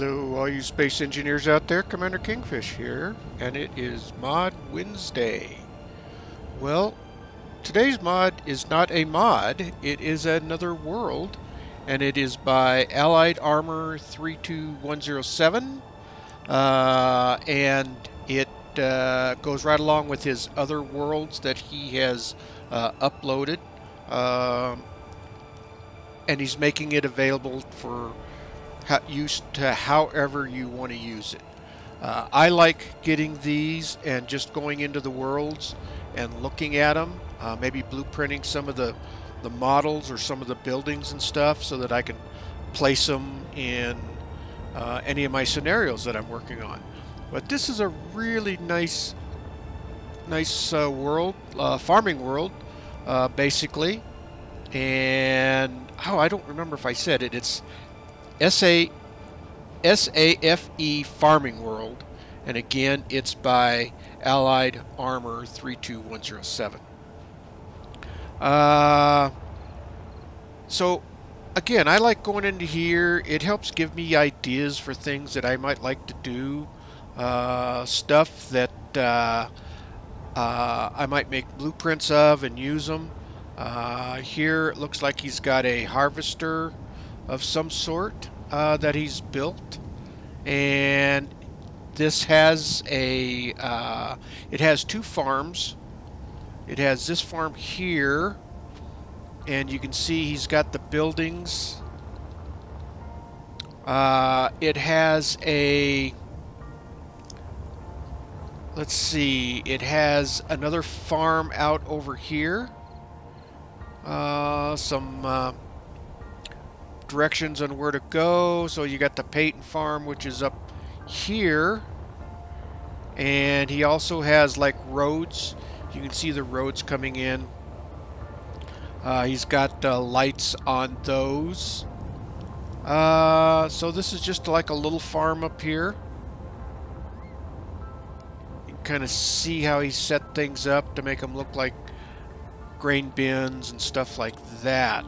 Hello, all you space engineers out there. Commander Kingfish here, and it is Mod Wednesday. Well, today's mod is not a mod, it is another world, and it is by Allied Armor 32107, and it goes right along with his other worlds that he has uploaded, and he's making it available for use to however you want to use it. I like getting these and just going into the worlds and looking at them, maybe blueprinting some of the models or some of the buildings and stuff so that I can place them in any of my scenarios that I'm working on. But this is a really nice world, farming world, basically. And oh, I don't remember if I said it. It's SAFE Farming World, and again it's by Allied Armor 32107. So again, I like going into here. It helps give me ideas for things that I might like to do, stuff that I might make blueprints of and use them. Here it looks like he's got a harvester of some sort that he's built, and this has a it has two farms. It has this farm here, and you can see he's got the buildings. It has a, let's see, it has another farm out over here, some directions on where to go. So you got the Peyton farm, which is up here, and he also has like roads. You can see the roads coming in. He's got lights on those. So this is just like a little farm up here. You can kind of see how he set things up to make them look like grain bins and stuff like that.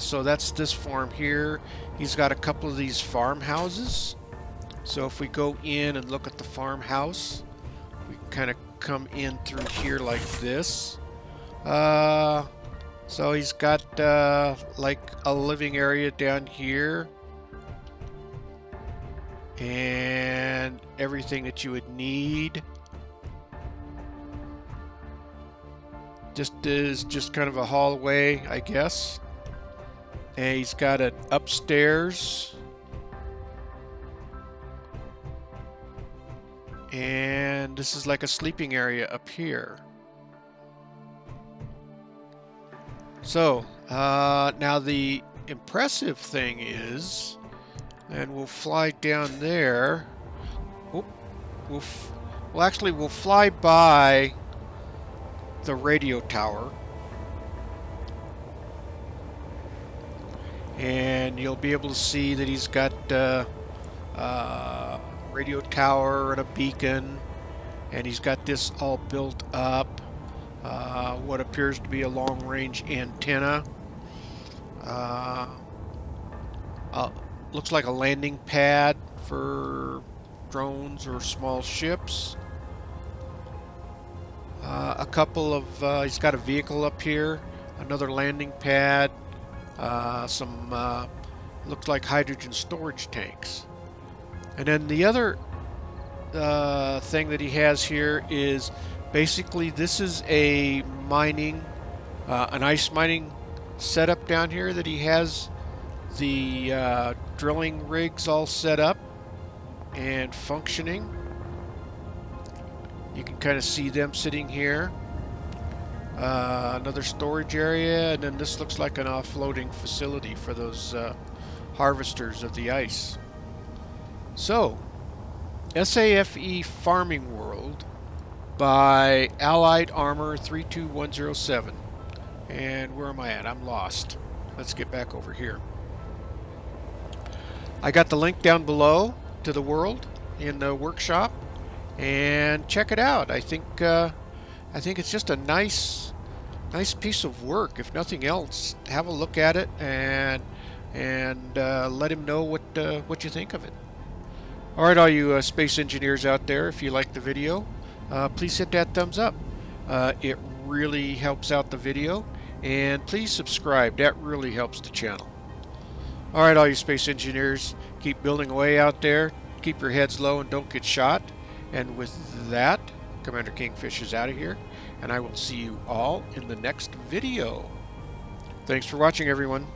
So that's this farm here. He's got a couple of these farmhouses. So if we go in and look at the farmhouse, we can kind of come in through here like this. So he's got like a living area down here, and everything that you would need. Just is just kind of a hallway, I guess. And he's got an upstairs. And this is like a sleeping area up here. So, now the impressive thing is, and we'll fly down there. Oh, we'll fly by the radio tower, and you'll be able to see that he's got a radio tower and a beacon, and he's got this all built up, what appears to be a long-range antenna, looks like a landing pad for drones or small ships. A couple of, he's got a vehicle up here, another landing pad, some, looks like hydrogen storage tanks. And then the other thing that he has here is basically this is a mining, an ice mining setup down here that he has the drilling rigs all set up and functioning. You can kind of see them sitting here. Another storage area, and then this looks like an offloading facility for those harvesters of the ice. So, SAFE Farming World by Allied Armor 32107. And where am I at? I'm lost. Let's get back over here. I got the link down below to the world in the workshop. And check it out. I think it's just a nice piece of work. If nothing else, have a look at it and and let him know what you think of it. All right, all you space engineers out there, if you like the video, please hit that thumbs up. It really helps out the video, and please subscribe. That really helps the channel. All right, all you space engineers, keep building away out there. Keep your heads low and don't get shot. And with that, Commander Kingfish is out of here, and I will see you all in the next video. Thanks for watching, everyone.